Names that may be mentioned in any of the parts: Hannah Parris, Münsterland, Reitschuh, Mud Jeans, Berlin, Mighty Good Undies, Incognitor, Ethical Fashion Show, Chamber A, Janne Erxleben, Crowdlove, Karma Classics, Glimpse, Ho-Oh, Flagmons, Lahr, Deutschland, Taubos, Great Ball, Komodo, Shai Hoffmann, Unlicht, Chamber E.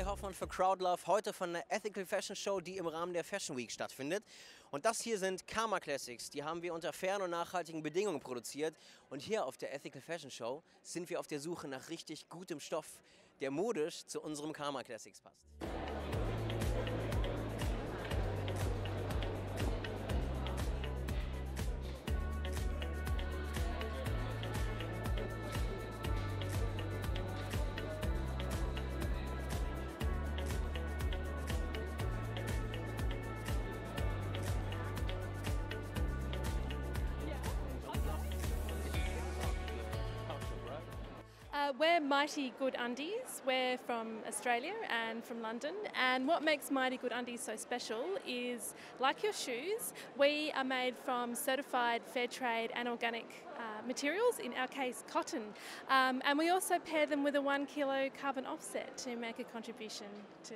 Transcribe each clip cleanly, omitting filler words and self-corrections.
Shai Hoffmann für Crowdlove, heute von der Ethical Fashion Show, die im Rahmen der Fashion Week stattfindet. Und das hier sind Karma Classics, die haben wir unter fairen und nachhaltigen Bedingungen produziert. Und hier auf der Ethical Fashion Show sind wir auf der Suche nach richtig gutem Stoff, der modisch zu unserem Karma Classics passt. We're Mighty Good Undies. We're from Australia and from London, and what makes Mighty Good Undies so special is, like your shoes, we are made from certified fair trade and organic materials, in our case cotton, and we also pair them with a 1 kilo carbon offset to make a contribution to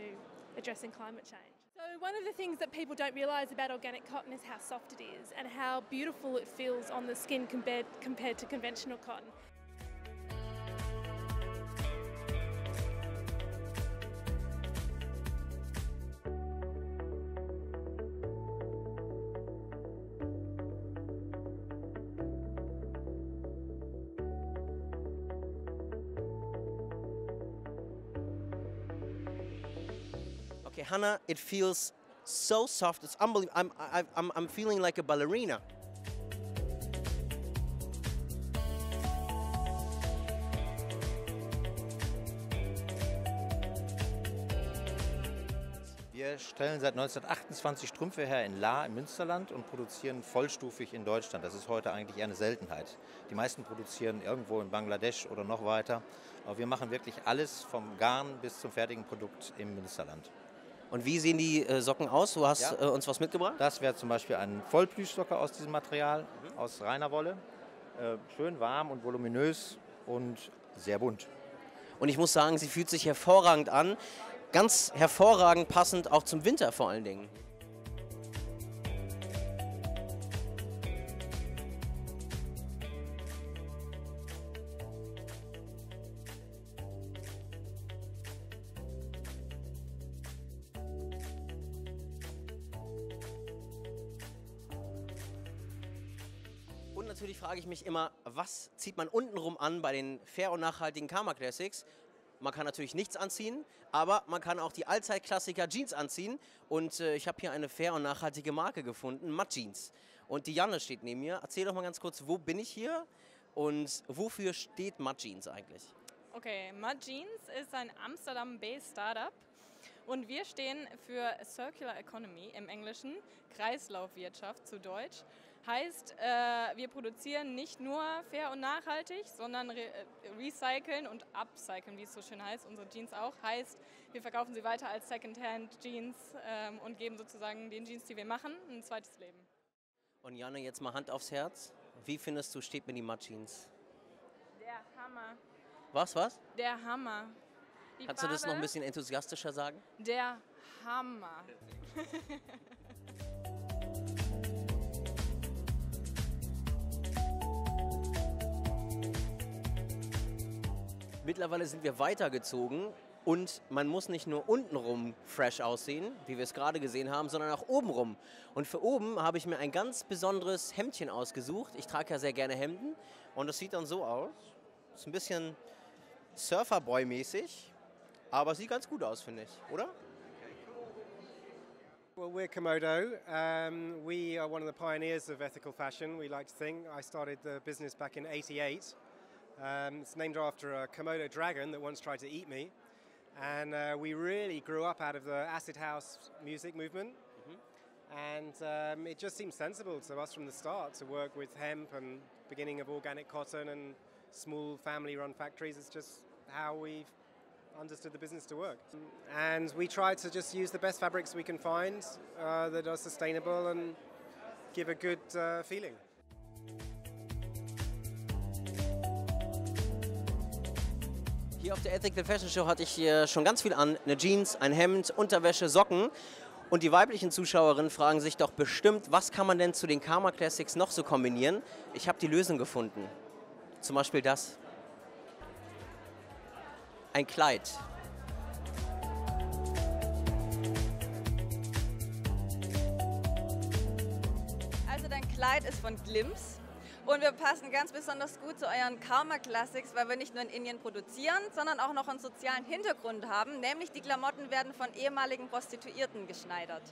addressing climate change. So one of the things that people don't realise about organic cotton is how soft it is and how beautiful it feels on the skin compared to conventional cotton. Okay, Hannah, it feels so soft. It's unbelievable. I'm feeling like a ballerina. Wir stellen seit 1928 Strümpfe her in Lahr im Münsterland und produzieren vollstufig in Deutschland. Das ist heute eigentlich eher eine Seltenheit. Die meisten produzieren irgendwo in Bangladesch oder noch weiter. Aber wir machen wirklich alles vom Garn bis zum fertigen Produkt im Münsterland. Und wie sehen die Socken aus? Du hast uns was mitgebracht? Das wäre zum Beispiel ein Vollplüschsocke aus diesem Material, aus reiner Wolle. Schön warm und voluminös und sehr bunt. Und ich muss sagen, sie fühlt sich hervorragend an. Ganz hervorragend passend auch zum Winter vor allen Dingen. Und natürlich frage ich mich immer, was zieht man untenrum an bei den fair und nachhaltigen Karma Classics? Man kann natürlich nichts anziehen, aber man kann auch die Allzeitklassiker Jeans anziehen. Und ich habe hier eine fair und nachhaltige Marke gefunden, Mud Jeans. Und die Janne steht neben mir. Erzähl doch mal ganz kurz, wo bin ich hier und wofür steht Mud Jeans eigentlich? Okay, Mud Jeans ist ein Amsterdam-based Startup und wir stehen für Circular Economy im Englischen, Kreislaufwirtschaft zu Deutsch. Heißt, wir produzieren nicht nur fair und nachhaltig, sondern recyceln und upcyclen, wie es so schön heißt, unsere Jeans auch. Heißt, wir verkaufen sie weiter als Secondhand-Jeans und geben sozusagen den Jeans, die wir machen, ein zweites Leben. Und Janne, jetzt mal Hand aufs Herz. Wie findest du, steht mir die Mud Jeans? Der Hammer. Was? Der Hammer. Kannst du das noch ein bisschen enthusiastischer sagen? Der Hammer. Mittlerweile sind wir weitergezogen und man muss nicht nur untenrum fresh aussehen, wie wir es gerade gesehen haben, sondern auch obenrum. Und für oben habe ich mir ein ganz besonderes Hemdchen ausgesucht. Ich trage ja sehr gerne Hemden und das sieht dann so aus. Ist ein bisschen Surferboy-mäßig, aber es sieht ganz gut aus, finde ich, oder? Well, we're Komodo. We are one of the pioneers of ethical fashion, we like to think. I started the business back in '88. It's named after a Komodo dragon that once tried to eat me. And we really grew up out of the acid house music movement. And it just seemed sensible to us from the start to work with hemp and beginning of organic cotton and small family-run factories. It's just how we've understood the business to work. And we try to just use the best fabrics we can find that are sustainable and give a good feeling. Hier auf der Ethical Fashion Show hatte ich hier schon ganz viel an. Eine Jeans, ein Hemd, Unterwäsche, Socken. Und die weiblichen Zuschauerinnen fragen sich doch bestimmt, was kann man denn zu den Karma Classics noch so kombinieren? Ich habe die Lösung gefunden. Zum Beispiel das. Ein Kleid. Kleid ist von Glimpse. Und wir passen ganz besonders gut zu euren Karma Classics, weil wir nicht nur in Indien produzieren, sondern auch noch einen sozialen Hintergrund haben. Nämlich die Klamotten werden von ehemaligen Prostituierten geschneidert.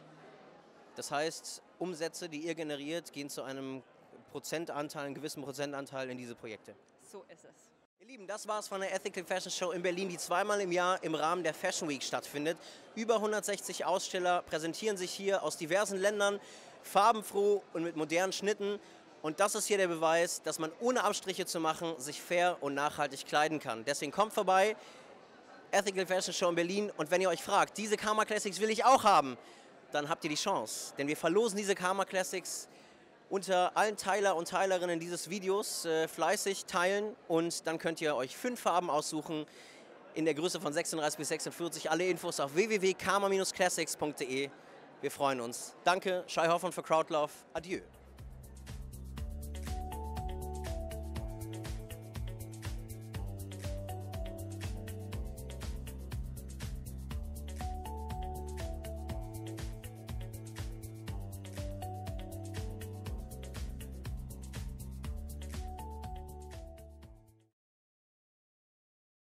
Das heißt, Umsätze, die ihr generiert, gehen zu einem Prozentanteil, einen gewissen Prozentanteil in diese Projekte. So ist es. Ihr Lieben, das war's von der Ethical Fashion Show in Berlin, die zweimal im Jahr im Rahmen der Fashion Week stattfindet. Über 160 Aussteller präsentieren sich hier aus diversen Ländern, farbenfroh und mit modernen Schnitten. Und das ist hier der Beweis, dass man ohne Abstriche zu machen sich fair und nachhaltig kleiden kann. Deswegen kommt vorbei, Ethical Fashion Show in Berlin. Und wenn ihr euch fragt, diese Karma Classics will ich auch haben, dann habt ihr die Chance. Denn wir verlosen diese Karma Classics unter allen Teiler und Teilerinnen dieses Videos fleißig teilen. Und dann könnt ihr euch 5 Farben aussuchen in der Größe von 36 bis 46. Alle Infos auf www.karma-classics.de. Wir freuen uns. Danke, Shai Hoffmann für Crowdlove. Adieu.